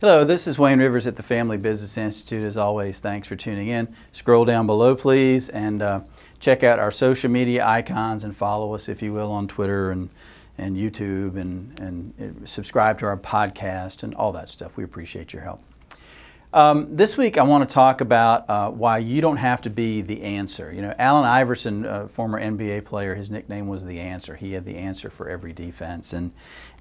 Hello, this is Wayne Rivers at the Family Business Institute. As always, thanks for tuning in. Scroll down below, please, and check out our social media icons and follow us, if you will, on Twitter and YouTube and subscribe to our podcast and all that stuff. We appreciate your help. This week, I want to talk about why you don't have to be the answer. You know, Alan Iverson, former NBA player, his nickname was The Answer. He had the answer for every defense.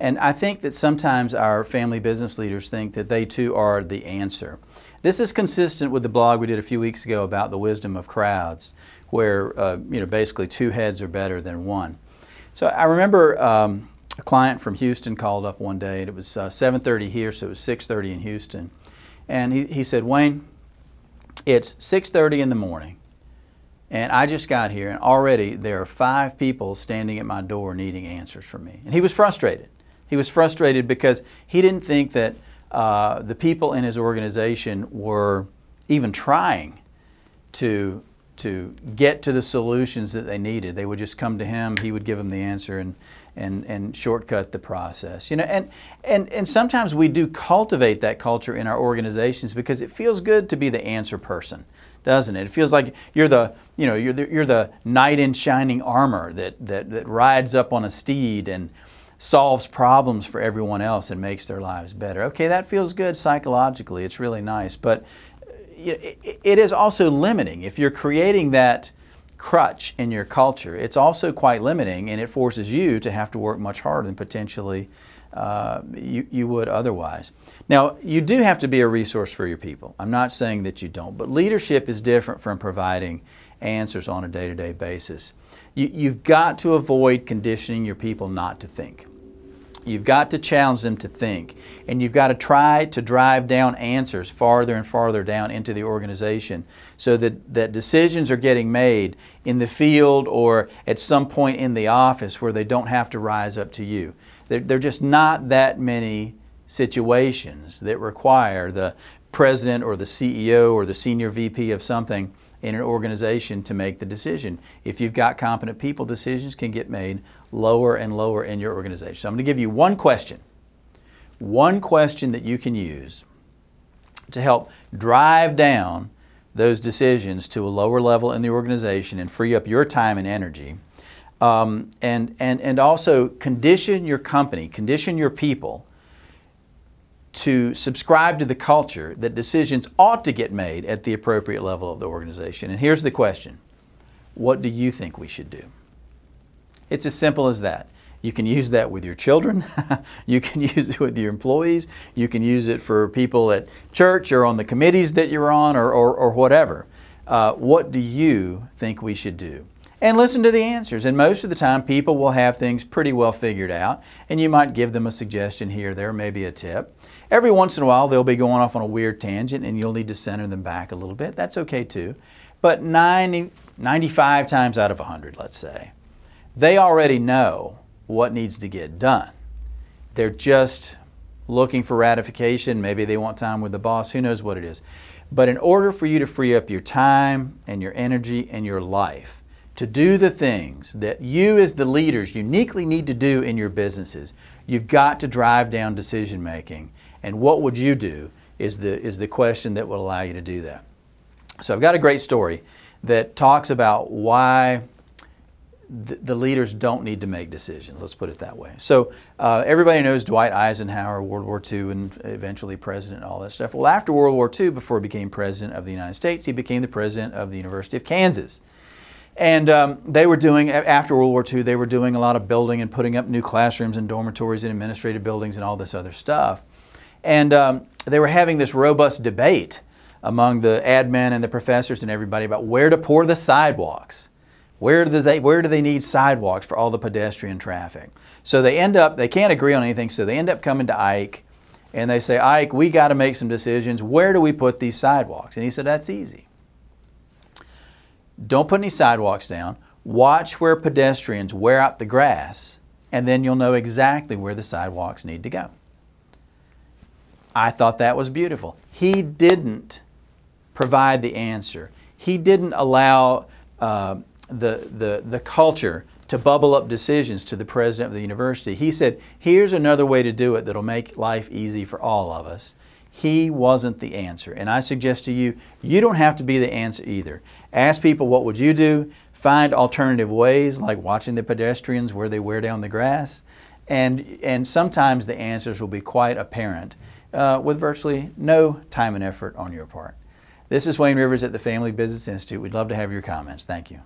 And I think that sometimes our family business leaders think that they too are the answer. This is consistent with the blog we did a few weeks ago about the wisdom of crowds, where, you know, basically two heads are better than one. So I remember a client from Houston called up one day, and it was 7:30 here, so it was 6:30 in Houston. And he said, Wayne, it's 6:30 in the morning, and I just got here, and already there are 5 people standing at my door needing answers from me. And he was frustrated. He was frustrated because he didn't think that the people in his organization were even trying to get to the solutions that they needed. They would just come to him, he would give them the answer and shortcut the process. You know, and sometimes we do cultivate that culture in our organizations because it feels good to be the answer person, doesn't it? It feels like you're the, you know, you're the knight in shining armor that rides up on a steed and solves problems for everyone else and makes their lives better. Okay, that feels good psychologically, it's really nice, but it is also limiting. If you're creating that crutch in your culture, it's also quite limiting, and it forces you to have to work much harder than potentially you would otherwise. Now, you do have to be a resource for your people. I'm not saying that you don't, but leadership is different from providing answers on a day-to-day basis. You've got to avoid conditioning your people not to think. You've got to challenge them to think, and you've got to try to drive down answers farther and farther down into the organization so that decisions are getting made in the field or at some point in the office where they don't have to rise up to you. There are just not that many situations that require the president or the CEO or the senior VP of something in an organization to make the decision. If you've got competent people, decisions can get made lower and lower in your organization. So I'm going to give you one question that you can use to help drive down those decisions to a lower level in the organization and free up your time and energy. And also condition your company, condition your people to subscribe to the culture that decisions ought to get made at the appropriate level of the organization. And here's the question: what do you think we should do? It's as simple as that. You can use that with your children, you can use it with your employees, you can use it for people at church or on the committees that you're on or whatever. What do you think we should do? And listen to the answers. And most of the time, people will have things pretty well figured out, and you might give them a suggestion here or there, maybe a tip. Every once in a while, they'll be going off on a weird tangent, and you'll need to center them back a little bit. That's okay, too. But 95 times out of 100, let's say, they already know what needs to get done. They're just looking for ratification. Maybe they want time with the boss. Who knows what it is. But in order for you to free up your time and your energy and your life to do the things that you as the leaders uniquely need to do in your businesses, you've got to drive down decision making. And what would you do is the question that will allow you to do that. So I've got a great story that talks about why the leaders don't need to make decisions. Let's put it that way. So everybody knows Dwight Eisenhower, World War II, and eventually president and all that stuff. Well, after World War II, before he became president of the United States, he became the president of the University of Kansas. And they were doing, after World War II, they were doing a lot of building and putting up new classrooms and dormitories and administrative buildings and all this other stuff. And they were having this robust debate among the admin and the professors and everybody about where to pour the sidewalks. Where do they need sidewalks for all the pedestrian traffic? So they end up, they can't agree on anything, so they end up coming to Ike and they say, Ike, we got to make some decisions. Where do we put these sidewalks? And he said, that's easy. Don't put any sidewalks down. Watch where pedestrians wear out the grass, and then you'll know exactly where the sidewalks need to go. I thought that was beautiful. He didn't provide the answer. He didn't allow the culture to bubble up decisions to the president of the university. He said, here's another way to do it that'll make life easy for all of us. He wasn't the answer. And I suggest to you, you don't have to be the answer either. Ask people, what would you do? Find alternative ways, like watching the pedestrians where they wear down the grass. And sometimes the answers will be quite apparent with virtually no time and effort on your part. This is Wayne Rivers at the Family Business Institute. We'd love to have your comments. Thank you.